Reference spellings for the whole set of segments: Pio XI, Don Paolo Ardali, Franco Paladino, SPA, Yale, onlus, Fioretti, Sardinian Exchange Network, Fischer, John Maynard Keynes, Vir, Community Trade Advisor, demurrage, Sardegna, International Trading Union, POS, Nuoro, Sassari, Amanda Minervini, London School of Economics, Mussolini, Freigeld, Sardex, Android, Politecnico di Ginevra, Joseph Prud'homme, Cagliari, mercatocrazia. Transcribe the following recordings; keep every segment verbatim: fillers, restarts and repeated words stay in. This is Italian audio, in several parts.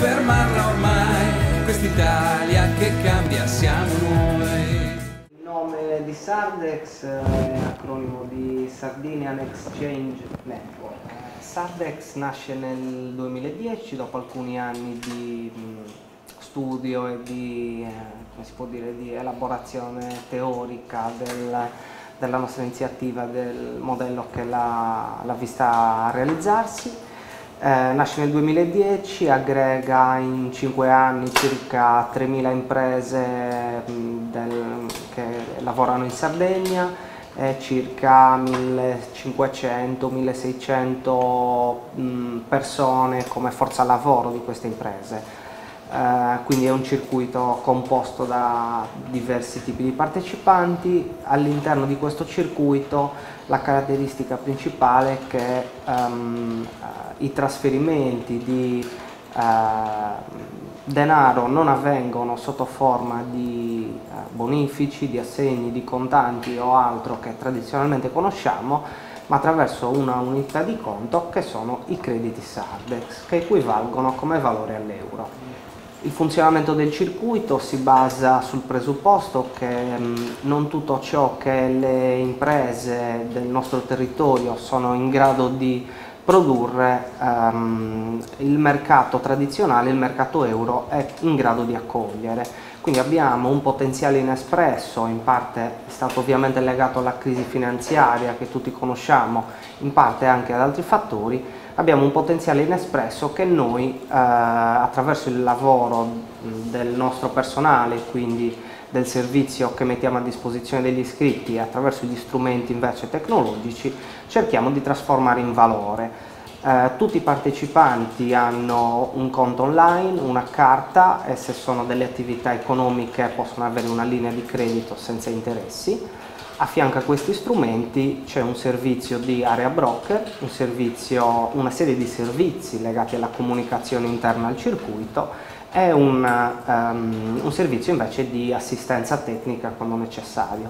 fermarla ormai, quest'Italia che cambia siamo noi. Il nome di Sardex è acronimo di Sardinian Exchange Network. Sardex nasce nel duemiladieci dopo alcuni anni di studio e di, come si può dire, di elaborazione teorica del, della nostra iniziativa, del modello che l'ha vista realizzarsi. Eh, nasce nel duemiladieci, aggrega in cinque anni circa tremila imprese mh, del, che lavorano in Sardegna, eh, circa millecinquecento milleseicento persone come forza lavoro di queste imprese. Uh, quindi è un circuito composto da diversi tipi di partecipanti. All'interno di questo circuito la caratteristica principale è che um, uh, i trasferimenti di uh, denaro non avvengono sotto forma di uh, bonifici, di assegni, di contanti o altro che tradizionalmente conosciamo, ma attraverso una unità di conto che sono i crediti Sardex, che equivalgono come valore all'euro. Il funzionamento del circuito si basa sul presupposto che mh, non tutto ciò che le imprese del nostro territorio sono in grado di produrre, um, il mercato tradizionale, il mercato euro, è in grado di accogliere. Quindi abbiamo un potenziale inespresso, in parte è stato ovviamente legato alla crisi finanziaria che tutti conosciamo, in parte anche ad altri fattori. Abbiamo un potenziale inespresso che noi, eh, attraverso il lavoro del nostro personale, quindi del servizio che mettiamo a disposizione degli iscritti, e attraverso gli strumenti invece tecnologici, cerchiamo di trasformare in valore. Eh, tutti i partecipanti hanno un conto online, una carta, e se sono delle attività economiche possono avere una linea di credito senza interessi. A fianco a questi strumenti c'è un servizio di area broker, un servizio, una serie di servizi legati alla comunicazione interna al circuito e un, um, un servizio invece di assistenza tecnica quando necessario.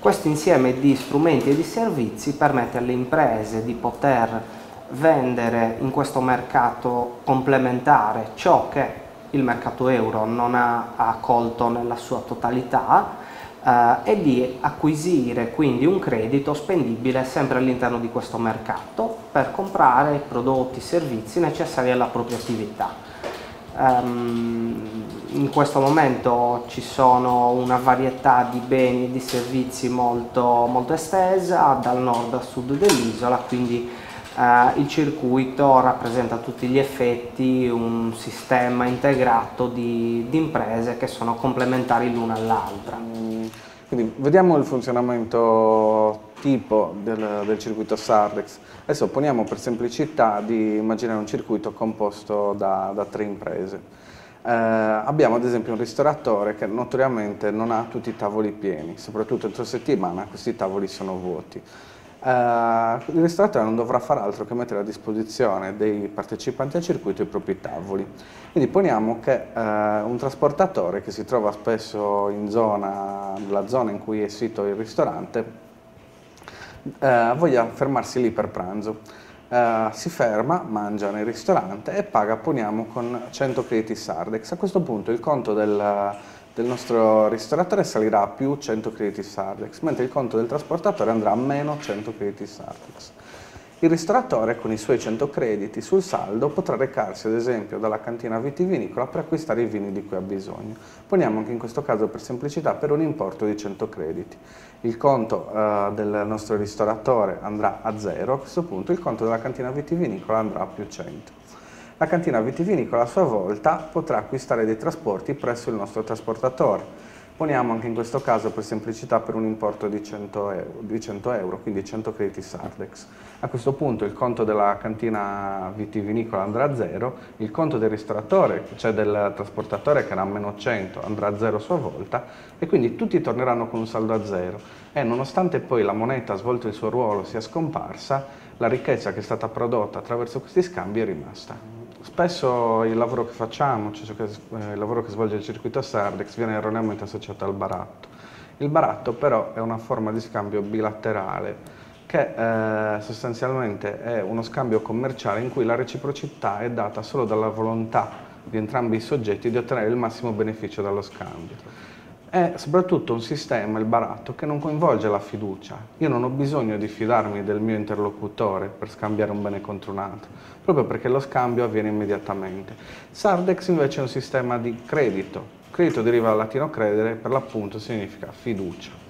Questo insieme di strumenti e di servizi permette alle imprese di poter vendere in questo mercato complementare ciò che il mercato euro non ha accolto nella sua totalità, Uh, e di acquisire quindi un credito spendibile sempre all'interno di questo mercato per comprare prodotti e servizi necessari alla propria attività. Um, in questo momento ci sono una varietà di beni e di servizi molto, molto estesa dal nord a sud dell'isola, quindi uh, il circuito rappresenta a tutti gli effetti un sistema integrato di, di imprese che sono complementari l'una all'altra. Quindi vediamo il funzionamento tipo del, del circuito Sardex. Adesso poniamo per semplicità di immaginare un circuito composto da, da tre imprese. Eh, abbiamo ad esempio un ristoratore che notoriamente non ha tutti i tavoli pieni, soprattutto entro settimana questi tavoli sono vuoti. Eh, il ristoratore non dovrà far altro che mettere a disposizione dei partecipanti al circuito i propri tavoli. Quindi poniamo che eh, un trasportatore che si trova spesso in zona, nella zona in cui è sito il ristorante, eh, voglia fermarsi lì per pranzo. Eh, si ferma, mangia nel ristorante e paga, poniamo, con cento crediti Sardex. A questo punto il conto del del nostro ristoratore salirà a più cento crediti Sardex, mentre il conto del trasportatore andrà a meno cento crediti Sardex. Il ristoratore con i suoi cento crediti sul saldo potrà recarsi ad esempio dalla cantina vitivinicola per acquistare i vini di cui ha bisogno. Poniamo anche in questo caso per semplicità per un importo di cento crediti. Il conto eh, del nostro ristoratore andrà a zero, a questo punto il conto della cantina vitivinicola andrà a più cento. La cantina vitivinicola a sua volta potrà acquistare dei trasporti presso il nostro trasportatore. Poniamo anche in questo caso per semplicità per un importo di cento euro, quindi cento crediti Sardex. A questo punto il conto della cantina vitivinicola andrà a zero, il conto del ristoratore, cioè del trasportatore che era a meno cento, andrà a zero a sua volta e quindi tutti torneranno con un saldo a zero. E nonostante poi la moneta ha svolto il suo ruolo, sia scomparsa, la ricchezza che è stata prodotta attraverso questi scambi è rimasta. Spesso il lavoro che facciamo, cioè il lavoro che svolge il circuito Sardex, viene erroneamente associato al baratto. Il baratto però è una forma di scambio bilaterale che eh, sostanzialmente è uno scambio commerciale in cui la reciprocità è data solo dalla volontà di entrambi i soggetti di ottenere il massimo beneficio dallo scambio. È soprattutto un sistema, il baratto, che non coinvolge la fiducia. Io non ho bisogno di fidarmi del mio interlocutore per scambiare un bene contro un altro, proprio perché lo scambio avviene immediatamente. Sardex invece è un sistema di credito. Credito deriva dal latino credere, per l'appunto significa fiducia.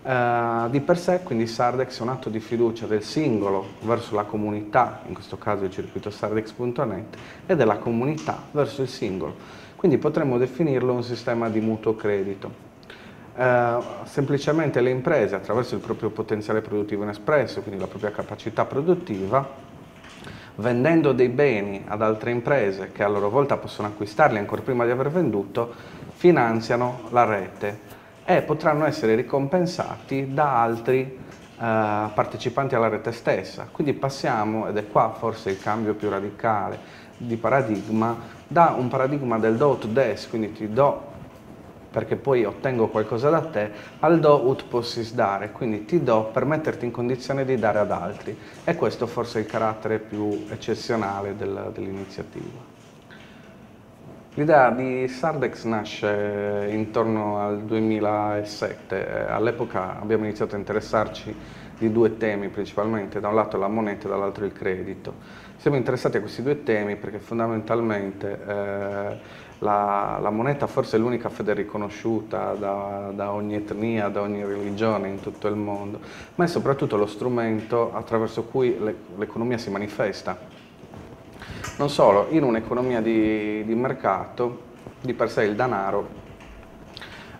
Uh, di per sé, quindi, Sardex è un atto di fiducia del singolo verso la comunità, in questo caso il circuito sardex punto net, e della comunità verso il singolo. Quindi potremmo definirlo un sistema di mutuo credito. Eh, semplicemente le imprese, attraverso il proprio potenziale produttivo inespresso, quindi la propria capacità produttiva, vendendo dei beni ad altre imprese che a loro volta possono acquistarli ancora prima di aver venduto, finanziano la rete e potranno essere ricompensati da altri Uh, partecipanti alla rete stessa. Quindi passiamo, ed è qua forse il cambio più radicale di paradigma, da un paradigma del do ut des, quindi ti do perché poi ottengo qualcosa da te, al do ut possis dare, quindi ti do per metterti in condizione di dare ad altri, e questo forse è il carattere più eccezionale del, dell'iniziativa. L'idea di Sardex nasce intorno al duemilasette, all'epoca abbiamo iniziato a interessarci di due temi principalmente, da un lato la moneta e dall'altro il credito. Siamo interessati a questi due temi perché fondamentalmente eh, la, la moneta forse è l'unica fede riconosciuta da, da ogni etnia, da ogni religione in tutto il mondo, ma è soprattutto lo strumento attraverso cui l'economia si manifesta. Non solo, in un'economia di, di mercato, di per sé il denaro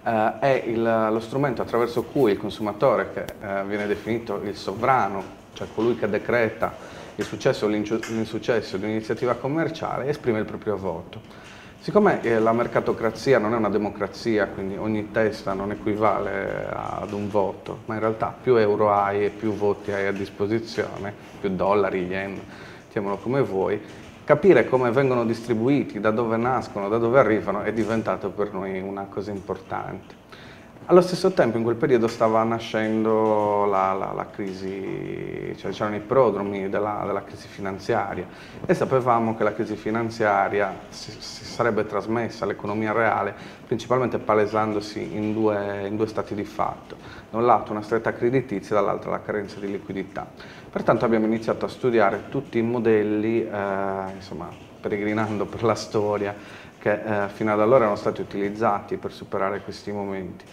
eh, è il, lo strumento attraverso cui il consumatore, che eh, viene definito il sovrano, cioè colui che decreta il successo o l'insuccesso di un'iniziativa commerciale, esprime il proprio voto. Siccome eh, la mercatocrazia non è una democrazia, quindi ogni testa non equivale ad un voto, ma in realtà più euro hai e più voti hai a disposizione, più dollari, yen, chiamalo come vuoi, capire come vengono distribuiti, da dove nascono, da dove arrivano, è diventato per noi una cosa importante. Allo stesso tempo, in quel periodo stava nascendo la, la, la crisi, cioè c'erano i prodromi della, della crisi finanziaria, e sapevamo che la crisi finanziaria si, si sarebbe trasmessa all'economia reale, principalmente palesandosi in due, in due stati di fatto, da un lato una stretta creditizia e dall'altro la carenza di liquidità. Pertanto abbiamo iniziato a studiare tutti i modelli, eh, insomma, peregrinando per la storia, che eh, fino ad allora erano stati utilizzati per superare questi momenti.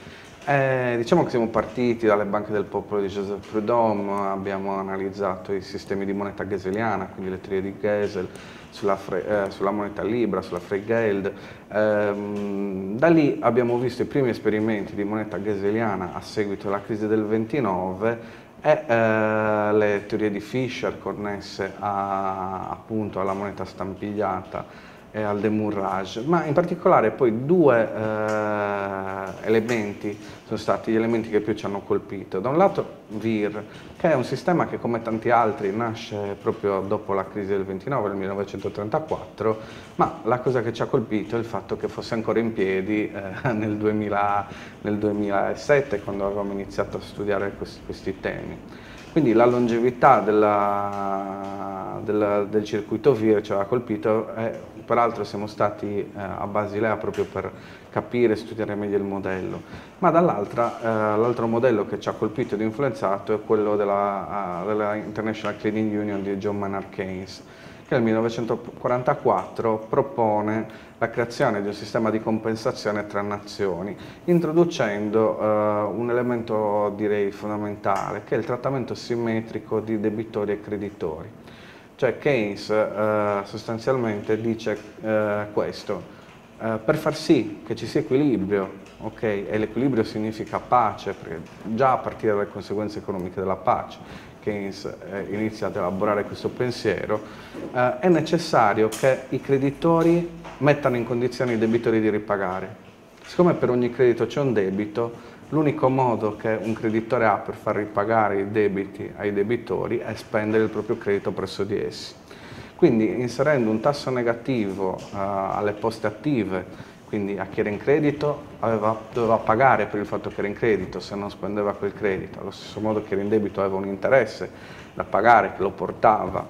Eh, diciamo che siamo partiti dalle banche del popolo di Joseph Prud'homme, abbiamo analizzato i sistemi di moneta geselliana, quindi le teorie di Gesell, sulla, eh, sulla moneta libera, sulla Freigeld. Ehm, da lì abbiamo visto i primi esperimenti di moneta geselliana a seguito della crisi del ventinove e eh, le teorie di Fischer connesse a, appunto alla moneta stampigliata e al demurrage, ma in particolare poi due eh, elementi sono stati gli elementi che più ci hanno colpito. Da un lato Vir, che è un sistema che come tanti altri nasce proprio dopo la crisi del ventinove, del millenovecentotrentaquattro, ma la cosa che ci ha colpito è il fatto che fosse ancora in piedi eh, nel, duemila, nel duemilasette, quando avevamo iniziato a studiare questi, questi temi. Quindi la longevità della, della, del circuito Vir ci ha colpito, e peraltro siamo stati eh, a Basilea proprio per capire e studiare meglio il modello. Ma dall'altra, eh, l'altro modello che ci ha colpito ed influenzato è quello della, uh, della International Trading Union di John Maynard Keynes, che nel millenovecentoquarantaquattro propone la creazione di un sistema di compensazione tra nazioni, introducendo eh, un elemento direi fondamentale, che è il trattamento simmetrico di debitori e creditori. Cioè Keynes eh, sostanzialmente dice eh, questo: eh, per far sì che ci sia equilibrio, okay, e l'equilibrio significa pace, perché già a partire dalle conseguenze economiche della pace Keynes eh, inizia ad elaborare questo pensiero, eh, è necessario che i creditori mettano in condizione i debitori di ripagare. Siccome per ogni credito c'è un debito, l'unico modo che un creditore ha per far ripagare i debiti ai debitori è spendere il proprio credito presso di essi. Quindi inserendo un tasso negativo eh, alle poste attive, quindi a chi era in credito aveva, doveva pagare per il fatto che era in credito se non spendeva quel credito, allo stesso modo che era in debito aveva un interesse da pagare che lo portava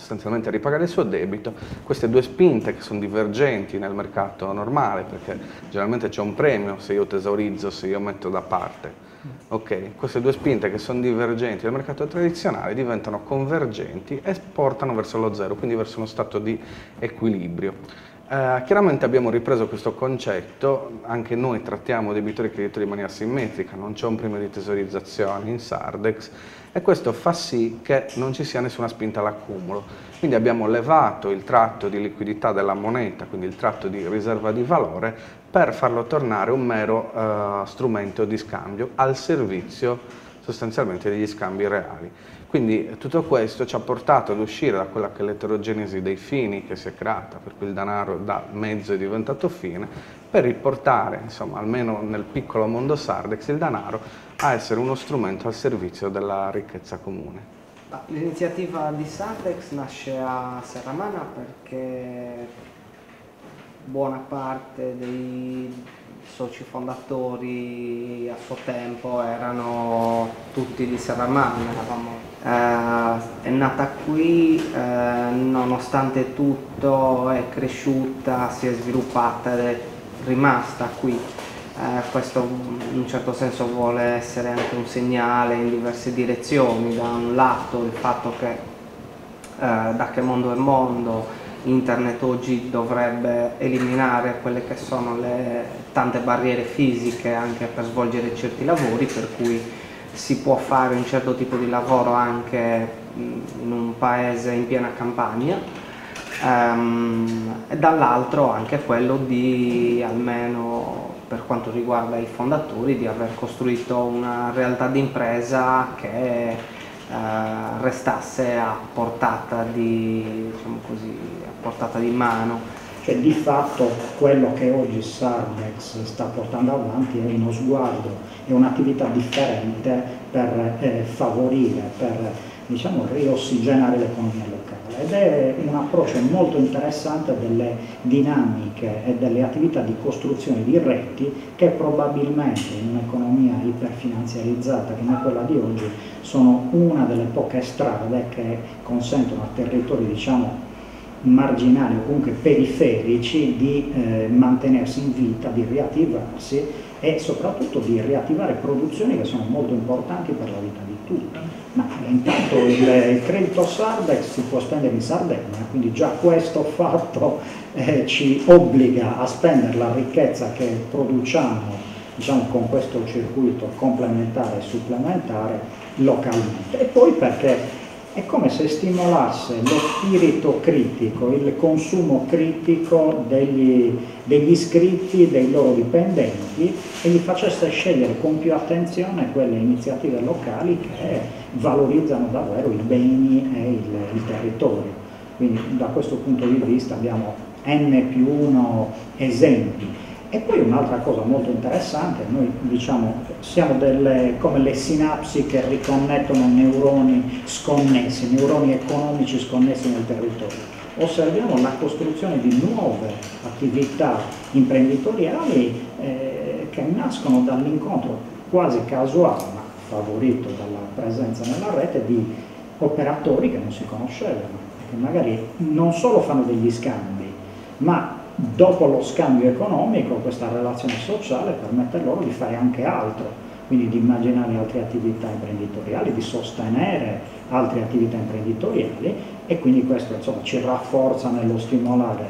sostanzialmente a ripagare il suo debito. Queste due spinte che sono divergenti nel mercato normale, perché generalmente c'è un premio se io tesaurizzo, se io metto da parte. Okay. Queste due spinte che sono divergenti nel mercato tradizionale diventano convergenti e portano verso lo zero, quindi verso uno stato di equilibrio. Uh, chiaramente abbiamo ripreso questo concetto, anche noi trattiamo debitori e creditori in maniera simmetrica, non c'è un premio di tesaurizzazione in Sardex e questo fa sì che non ci sia nessuna spinta all'accumulo. Quindi abbiamo levato il tratto di liquidità della moneta, quindi il tratto di riserva di valore, per farlo tornare un mero uh, strumento di scambio al servizio sostanzialmente degli scambi reali. Quindi tutto questo ci ha portato ad uscire da quella che è l'eterogenesi dei fini che si è creata, per cui il denaro da mezzo è diventato fine, per riportare, insomma, almeno nel piccolo mondo Sardex, il denaro a essere uno strumento al servizio della ricchezza comune. L'iniziativa di Sardex nasce a Serramanna perché buona parte dei soci fondatori a suo tempo erano tutti di Serramanna. Eh, è nata qui, eh, nonostante tutto è cresciuta, si è sviluppata ed è rimasta qui. Eh, questo in un certo senso vuole essere anche un segnale in diverse direzioni. Da un lato il fatto che eh, da che mondo è mondo, Internet oggi dovrebbe eliminare quelle che sono le tante barriere fisiche anche per svolgere certi lavori, per cui si può fare un certo tipo di lavoro anche in un paese in piena campagna, e dall'altro anche quello di, almeno per quanto riguarda i fondatori, di aver costruito una realtà d'impresa che restasse a portata di, diciamo così, a portata di mano. Cioè di fatto quello che oggi Sardex sta portando avanti è uno sguardo, è un'attività differente per eh, favorire, per diciamo riossigenare l'economia locale, ed è un approccio molto interessante delle dinamiche e delle attività di costruzione di reti che probabilmente in un'economia iperfinanziarizzata come quella di oggi sono una delle poche strade che consentono a territori diciamo marginali o comunque periferici di eh, mantenersi in vita, di riattivarsi e soprattutto di riattivare produzioni che sono molto importanti per la vita di tutti. Ma intanto il, il credito Sardex si può spendere in Sardegna, quindi già questo fatto eh, ci obbliga a spendere la ricchezza che produciamo, diciamo, con questo circuito complementare e supplementare localmente. E poi perché è come se stimolasse lo spirito critico, il consumo critico degli, degli iscritti, dei loro dipendenti, e gli facesse scegliere con più attenzione quelle iniziative locali che valorizzano davvero i beni e il, il territorio. Quindi da questo punto di vista abbiamo enne più uno esempi. E poi un'altra cosa molto interessante, noi diciamo siamo delle, come le sinapsi che riconnettono neuroni sconnessi, neuroni economici sconnessi nel territorio. Osserviamo la costruzione di nuove attività imprenditoriali eh, che nascono dall'incontro quasi casuale, ma favorito dalla presenza nella rete di operatori che non si conoscevano, che magari non solo fanno degli scambi, ma dopo lo scambio economico questa relazione sociale permette loro di fare anche altro, quindi di immaginare altre attività imprenditoriali, di sostenere altre attività imprenditoriali, e quindi questo insomma ci rafforza nello stimolare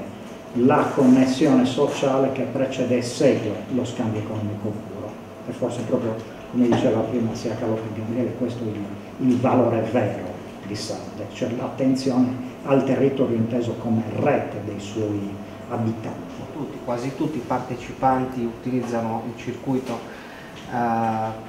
la connessione sociale che precede e segue lo scambio economico puro. E forse proprio, come diceva prima sia Carlo che Gabriele, questo è il, il valore vero di Sardex, cioè l'attenzione al territorio inteso come rete dei suoi abitanti. Tutti, quasi tutti i partecipanti utilizzano il circuito eh,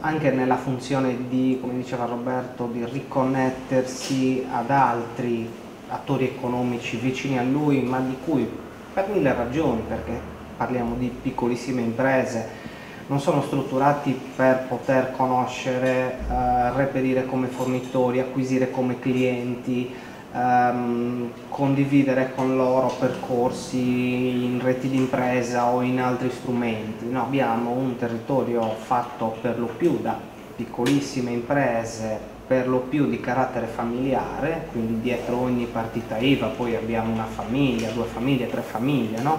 anche nella funzione di, come diceva Roberto, di riconnettersi ad altri attori economici vicini a lui, ma di cui per mille ragioni, perché parliamo di piccolissime imprese, non sono strutturati per poter conoscere, eh, reperire come fornitori, acquisire come clienti, Ehm, condividere con loro percorsi in reti d'impresa o in altri strumenti. No, abbiamo un territorio fatto per lo più da piccolissime imprese per lo più di carattere familiare, quindi dietro ogni partita I V A poi abbiamo una famiglia, due famiglie, tre famiglie, no?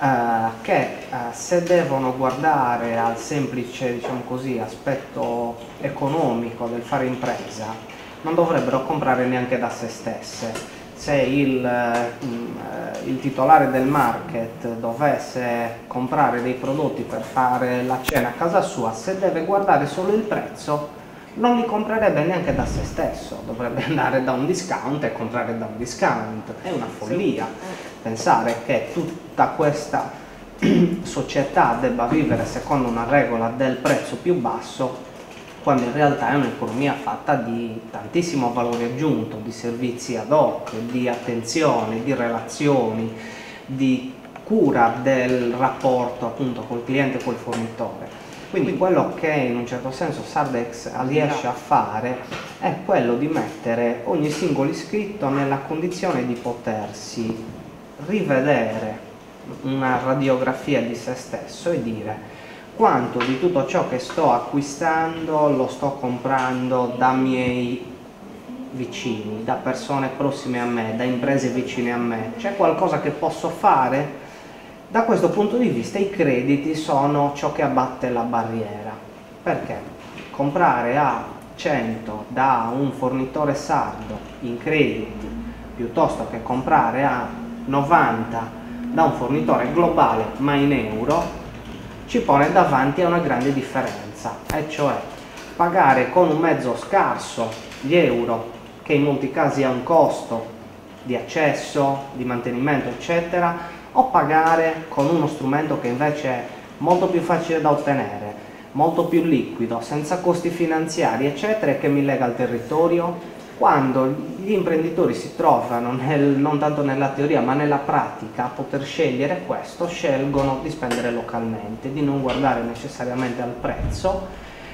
eh, che eh, se devono guardare al semplice, diciamo così, aspetto economico del fare impresa, non dovrebbero comprare neanche da se stesse. Se il, eh, il titolare del market dovesse comprare dei prodotti per fare la cena a casa sua, se deve guardare solo il prezzo, non li comprerebbe neanche da se stesso, dovrebbe andare da un discount e comprare da un discount. È una follia pensare che tutta questa società debba vivere secondo una regola del prezzo più basso, quando in realtà è un'economia fatta di tantissimo valore aggiunto, di servizi ad hoc, di attenzione, di relazioni, di cura del rapporto appunto col cliente e col fornitore. Quindi quello che in un certo senso Sardex riesce a fare è quello di mettere ogni singolo iscritto nella condizione di potersi rivedere una radiografia di se stesso e dire quanto di tutto ciò che sto acquistando lo sto comprando da miei vicini, da persone prossime a me, da imprese vicine a me. C'è qualcosa che posso fare? Da questo punto di vista i crediti sono ciò che abbatte la barriera, perché comprare a cento da un fornitore sardo in crediti piuttosto che comprare a novanta da un fornitore globale ma in euro ci pone davanti a una grande differenza, e cioè pagare con un mezzo scarso gli euro, che in molti casi ha un costo di accesso, di mantenimento eccetera, o pagare con uno strumento che invece è molto più facile da ottenere, molto più liquido, senza costi finanziari eccetera, e che mi lega al territorio. Quando gli imprenditori si trovano nel, non tanto nella teoria ma nella pratica a poter scegliere questo, scelgono di spendere localmente, di non guardare necessariamente al prezzo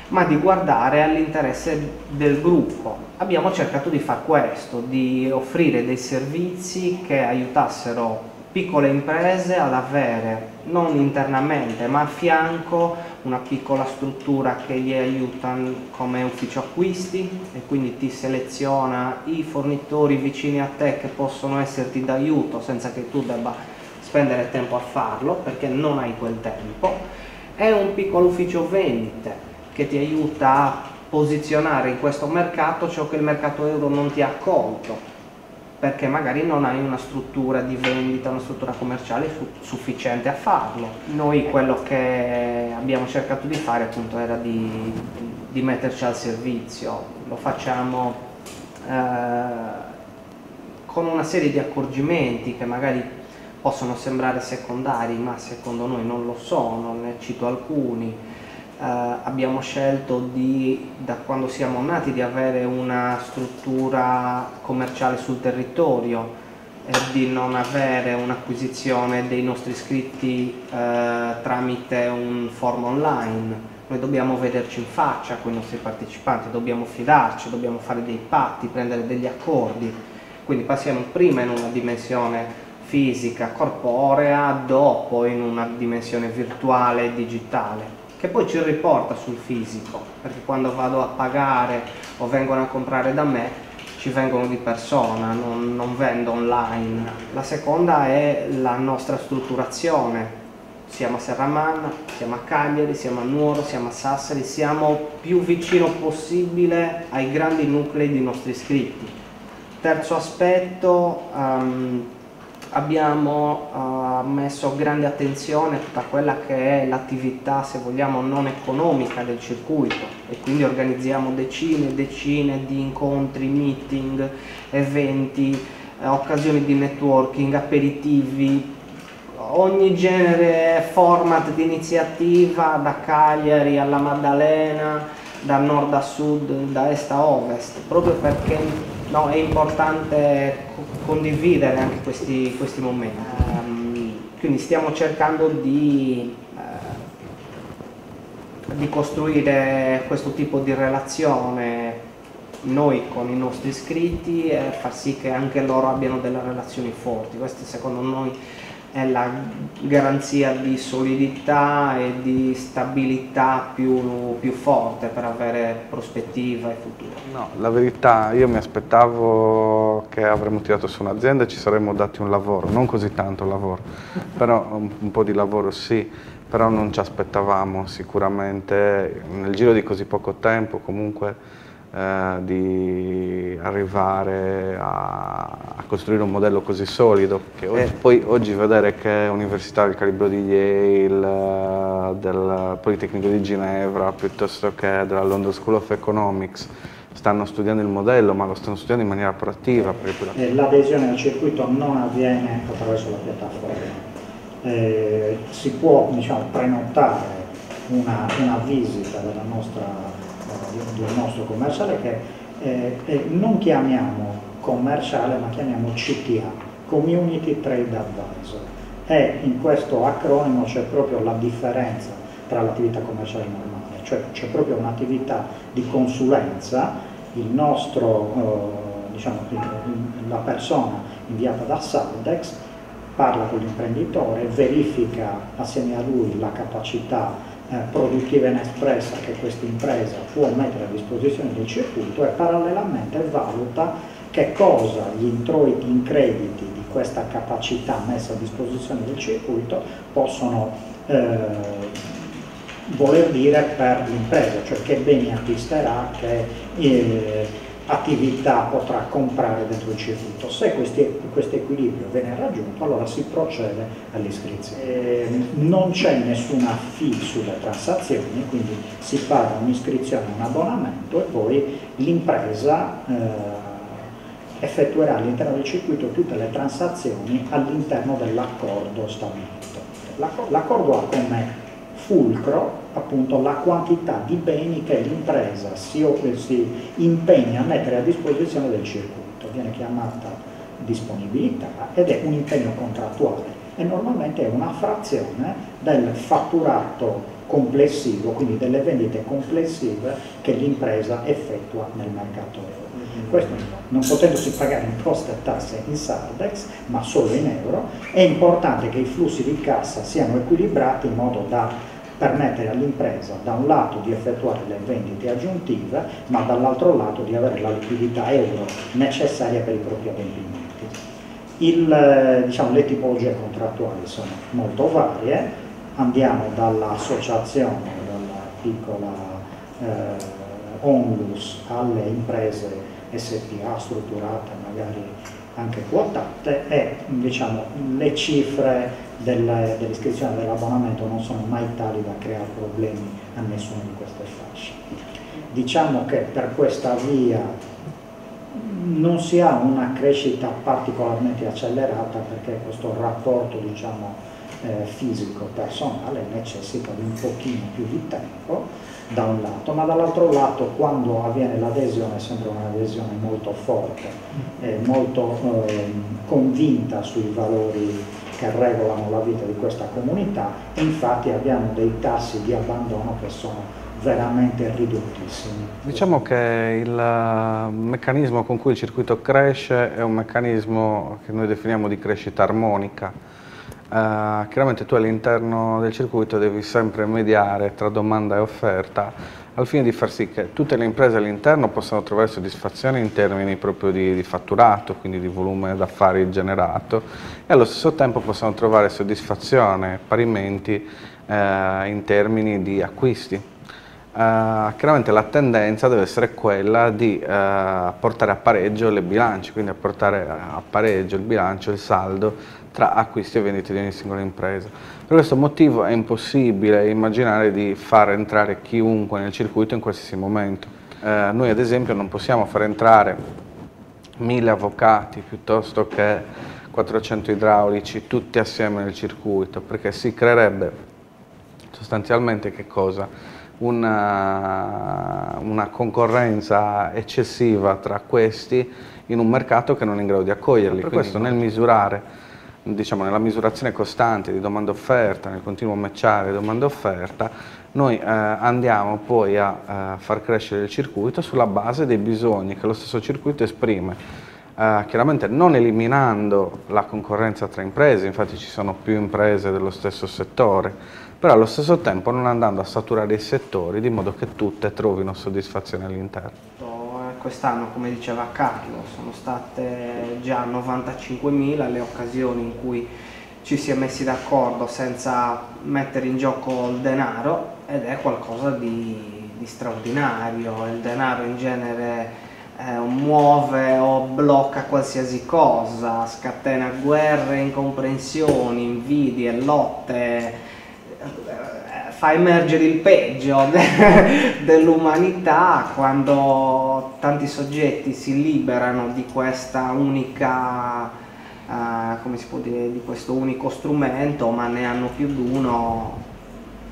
ma di guardare all'interesse del gruppo. Abbiamo cercato di far questo, di offrire dei servizi che aiutassero piccole imprese ad avere, non internamente ma a fianco, una piccola struttura che gli aiuta come ufficio acquisti e quindi ti seleziona i fornitori vicini a te che possono esserti d'aiuto senza che tu debba spendere tempo a farlo perché non hai quel tempo. È un piccolo ufficio vendite che ti aiuta a posizionare in questo mercato ciò che il mercato euro non ti ha colto, perché magari non hai una struttura di vendita, una struttura commerciale sufficiente a farlo. Noi quello che abbiamo cercato di fare appunto era di, di metterci al servizio. Lo facciamo eh, con una serie di accorgimenti che magari possono sembrare secondari, ma secondo noi non lo sono, ne cito alcuni. Uh, abbiamo scelto di, da quando siamo nati, di avere una struttura commerciale sul territorio e di non avere un'acquisizione dei nostri iscritti uh, tramite un form online. Noi dobbiamo vederci in faccia con i nostri partecipanti, dobbiamo fidarci, dobbiamo fare dei patti, prendere degli accordi. Quindi passiamo prima in una dimensione fisica, corporea, dopo in una dimensione virtuale e digitale, che poi ci riporta sul fisico, perché quando vado a pagare o vengono a comprare da me, ci vengono di persona, non, non vendo online. La seconda è la nostra strutturazione. Siamo a Serramanna, siamo a Cagliari, siamo a Nuoro, siamo a Sassari, siamo più vicino possibile ai grandi nuclei dei nostri iscritti. Terzo aspetto, um, abbiamo uh, messo grande attenzione a tutta quella che è l'attività, se vogliamo, non economica del circuito, e quindi organizziamo decine e decine di incontri, meeting, eventi, eh, occasioni di networking, aperitivi, ogni genere, format di iniziativa, da Cagliari alla Maddalena, da nord a sud, da est a ovest, proprio perché no, è importante condividere anche questi, questi momenti. Um, quindi stiamo cercando di, uh, di costruire questo tipo di relazione noi con i nostri iscritti e far sì che anche loro abbiano delle relazioni forti. Questi secondo noi è la garanzia di solidità e di stabilità più, più forte per avere prospettiva e futuro. No, la verità, io mi aspettavo che avremmo tirato su un'azienda e ci saremmo dati un lavoro, non così tanto lavoro, però un, un po' di lavoro sì, però non ci aspettavamo sicuramente nel giro di così poco tempo comunque Eh, di arrivare a, a costruire un modello così solido, che oggi, eh. poi oggi vedere che università del calibro di Yale, del Politecnico di Ginevra, piuttosto che della London School of Economics stanno studiando il modello, ma lo stanno studiando in maniera proattiva. Eh, l'adesione al circuito non avviene attraverso la piattaforma, eh, si può, diciamo, prenotare una, una visita della nostra del nostro commerciale, che eh, eh, non chiamiamo commerciale ma chiamiamo C T A, Community Trade Advisor, e in questo acronimo c'è proprio la differenza tra l'attività commerciale normale, cioè c'è proprio un'attività di consulenza. Il nostro, eh, diciamo, la persona inviata da Sardex parla con l'imprenditore, verifica assieme a lui la capacità produttiva inespressa che questa impresa può mettere a disposizione del circuito e parallelamente valuta che cosa gli introiti in crediti di questa capacità messa a disposizione del circuito possono eh, voler dire per l'impresa, cioè che beni acquisterà, che eh, attività potrà comprare dentro il circuito. Se questo equilibrio viene raggiunto, allora si procede all'iscrizione. Eh, non c'è nessuna fee sulle transazioni, quindi si paga un'iscrizione, un abbonamento, e poi l'impresa eh, effettuerà all'interno del circuito tutte le transazioni all'interno dell'accordo stabilito. L'accordo ha come fulcro appunto la quantità di beni che l'impresa si, si impegna a mettere a disposizione del circuito, viene chiamata disponibilità ed è un impegno contrattuale e normalmente è una frazione del fatturato complessivo, quindi delle vendite complessive che l'impresa effettua nel mercato euro. Questo, non potendosi pagare imposte e tasse in Sardex, ma solo in euro, è importante che i flussi di cassa siano equilibrati in modo da permettere all'impresa da un lato di effettuare le vendite aggiuntive, ma dall'altro lato di avere la liquidità euro necessaria per i propri adempimenti. Il, diciamo, le tipologie contrattuali sono molto varie, andiamo dall'associazione, dalla piccola eh, onlus alle imprese S P A strutturate, magari anche quotate, e diciamo le cifre dell'iscrizione dell'abbonamento non sono mai tali da creare problemi a nessuno di queste fasce. Diciamo che per questa via non si ha una crescita particolarmente accelerata, perché questo rapporto, diciamo, eh, fisico personale necessita di un pochino più di tempo da un lato, ma dall'altro lato quando avviene l'adesione è sempre un'adesione molto forte, eh, molto eh, convinta sui valori che regolano la vita di questa comunità, e infatti abbiamo dei tassi di abbandono che sono veramente ridottissimi. Diciamo che il meccanismo con cui il circuito cresce è un meccanismo che noi definiamo di crescita armonica. Uh, chiaramente tu all'interno del circuito devi sempre mediare tra domanda e offerta al fine di far sì che tutte le imprese all'interno possano trovare soddisfazione in termini proprio di, di fatturato, quindi di volume d'affari generato, e allo stesso tempo possano trovare soddisfazione parimenti uh, in termini di acquisti. Uh, chiaramente la tendenza deve essere quella di uh, portare a pareggio le bilance, quindi a portare a pareggio il bilancio, il saldo tra acquisti e vendite di ogni singola impresa. Per questo motivo è impossibile immaginare di far entrare chiunque nel circuito in qualsiasi momento. Eh, noi ad esempio non possiamo far entrare mille avvocati piuttosto che quattrocento idraulici tutti assieme nel circuito, perché si creerebbe sostanzialmente che cosa? Una, una concorrenza eccessiva tra questi in un mercato che non è in grado di accoglierli. Per questo nel misurare, diciamo, nella misurazione costante di domanda-offerta, nel continuo matchare domanda-offerta, noi eh, andiamo poi a, a far crescere il circuito sulla base dei bisogni che lo stesso circuito esprime. Eh, eh, chiaramente non eliminando la concorrenza tra imprese, infatti ci sono più imprese dello stesso settore, però allo stesso tempo non andando a saturare i settori di modo che tutte trovino soddisfazione all'interno. Quest'anno, come diceva Carlo, sono state già novantacinquemila le occasioni in cui ci si è messi d'accordo senza mettere in gioco il denaro, ed è qualcosa di, di straordinario. Il denaro in genere eh, muove o blocca qualsiasi cosa, scatena guerre, incomprensioni, invidie, lotte, fa emergere il peggio dell'umanità quando tanti soggetti si liberano di questa unica, eh, come si può dire, di questo unico strumento, ma ne hanno più di uno.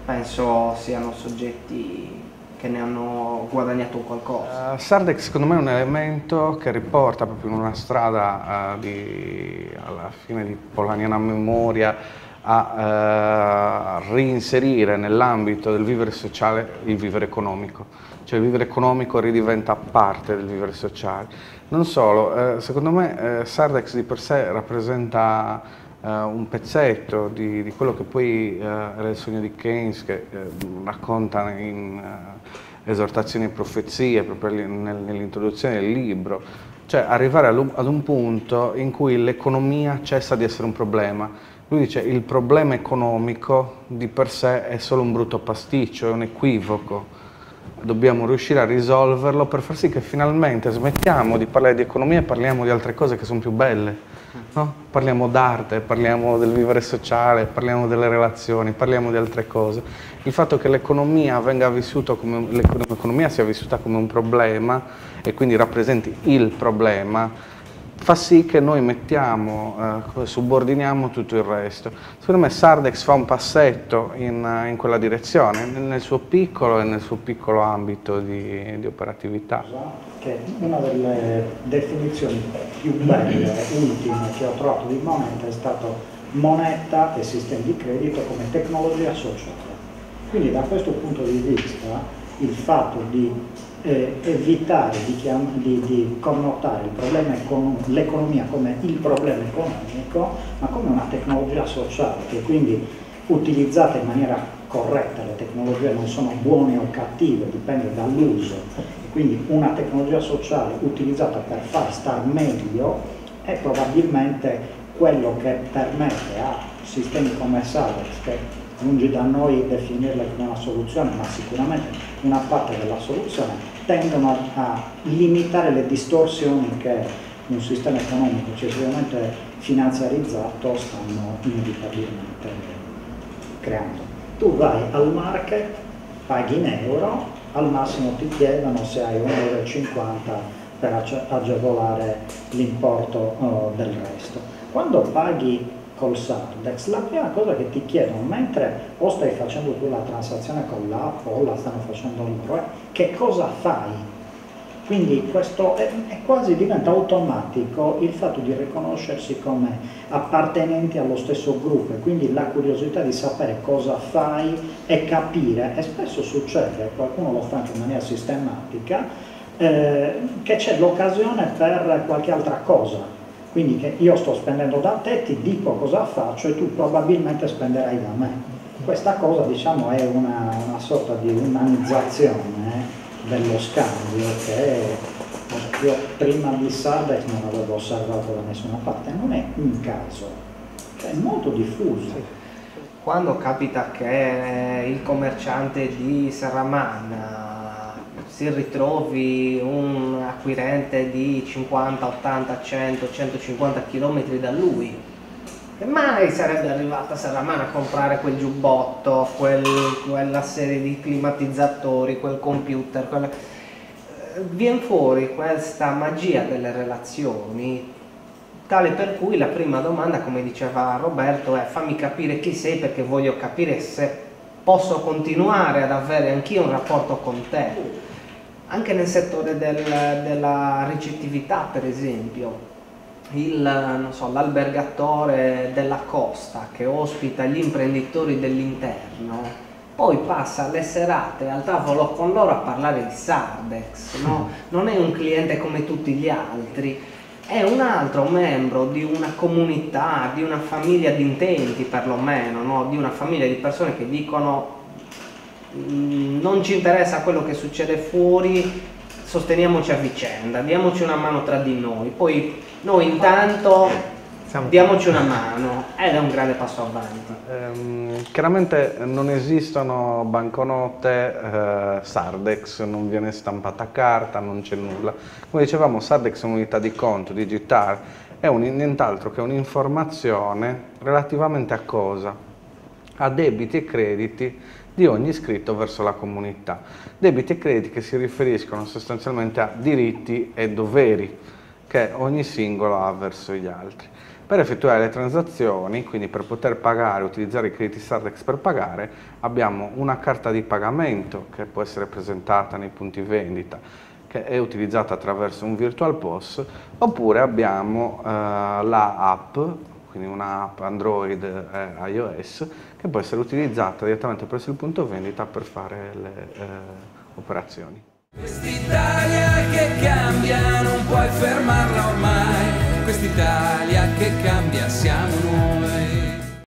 Penso siano soggetti che ne hanno guadagnato qualcosa. Uh, Sardex secondo me è un elemento che riporta proprio in una strada uh, di, alla fine di polaniana memoria, a eh, reinserire nell'ambito del vivere sociale il vivere economico, cioè il vivere economico ridiventa parte del vivere sociale. Non solo, eh, secondo me eh, Sardex di per sé rappresenta eh, un pezzetto di, di quello che poi eh, era il sogno di Keynes, che eh, racconta in eh, esortazioni e profezie proprio nell'introduzione del libro, cioè arrivare ad un, ad un punto in cui l'economia cessa di essere un problema. Lui dice che il problema economico di per sé è solo un brutto pasticcio, è un equivoco. Dobbiamo riuscire a risolverlo per far sì che finalmente smettiamo di parlare di economia e parliamo di altre cose che sono più belle. No? Parliamo d'arte, parliamo del vivere sociale, parliamo delle relazioni, parliamo di altre cose. Il fatto che l'economia venga vissuta come, l'economia sia vissuta come un problema e quindi rappresenti il problema, fa sì che noi mettiamo, eh, subordiniamo tutto il resto. Secondo me Sardex fa un passetto in, in quella direzione, nel suo piccolo e nel suo piccolo ambito di, di operatività. Che una delle definizioni più belle, ultime, che ho trovato di moneta è stato moneta e sistemi di credito come tecnologia sociale. Quindi da questo punto di vista il fatto di eh, evitare di, di, di connotare l'economia come il problema economico, ma come una tecnologia sociale, che quindi utilizzata in maniera corretta, le tecnologie non sono buone o cattive, dipende dall'uso, quindi una tecnologia sociale utilizzata per far star meglio è probabilmente quello che permette a sistemi come Sardex, che lungi da noi definirla come una soluzione, ma sicuramente una parte della soluzione, tendono a limitare le distorsioni che un sistema economico eccessivamente finanziarizzato stanno inevitabilmente creando. Tu vai al market, paghi in euro, al massimo ti chiedono se hai un euro e cinquanta per agevolare l'importo del resto. Quando paghi col Sardex, la prima cosa che ti chiedono, mentre o stai facendo tu la transazione con l'app o la stanno facendo loro, è che cosa fai. Quindi questo è, è quasi diventa automatico il fatto di riconoscersi come appartenenti allo stesso gruppo, e quindi la curiosità di sapere cosa fai e capire, e spesso succede, qualcuno lo fa anche in maniera sistematica, eh, che c'è l'occasione per qualche altra cosa. Quindi che io sto spendendo da te, ti dico cosa faccio e tu probabilmente spenderai da me. Questa cosa, diciamo, è una, una sorta di umanizzazione dello scambio che io prima di Sardex non avevo osservato da nessuna parte. Non è un caso, è molto diffuso. Quando capita che il commerciante di Serramanna si ritrovi un acquirente di cinquanta, ottanta, cento, centocinquanta chilometri da lui, che mai sarebbe arrivata a Serramanna a comprare quel giubbotto, quel, quella serie di climatizzatori, quel computer, quella... Viene fuori questa magia delle relazioni, tale per cui la prima domanda, come diceva Roberto, è: fammi capire chi sei, perché voglio capire se posso continuare ad avere anch'io un rapporto con te. Anche nel settore del, della ricettività, per esempio, il, non so, l'albergatore della costa che ospita gli imprenditori dell'interno, poi passa le serate al tavolo con loro a parlare di Sardex, no? Non è un cliente come tutti gli altri, è un altro membro di una comunità, di una famiglia di intenti perlomeno, no? Di una famiglia di persone che dicono mh, non ci interessa quello che succede fuori, sosteniamoci a vicenda, diamoci una mano tra di noi, poi noi intanto diamoci una mano, ed è un grande passo avanti. Ehm, chiaramente non esistono banconote, eh, Sardex non viene stampata carta, non c'è nulla. Come dicevamo, Sardex è un'unità di conto digitale, è nient'altro che un'informazione relativamente a cosa? A debiti e crediti di ogni iscritto verso la comunità. Debiti e crediti che si riferiscono sostanzialmente a diritti e doveri che ogni singolo ha verso gli altri. Per effettuare le transazioni, quindi per poter pagare, utilizzare i crediti Sardex per pagare, abbiamo una carta di pagamento che può essere presentata nei punti vendita, che è utilizzata attraverso un virtual P O S, oppure abbiamo eh, la app, quindi una app Android e iOS, che può essere utilizzata direttamente presso il punto vendita per fare le eh, operazioni. Quest'Italia che cambia, non puoi fermarla ormai, quest'Italia che cambia.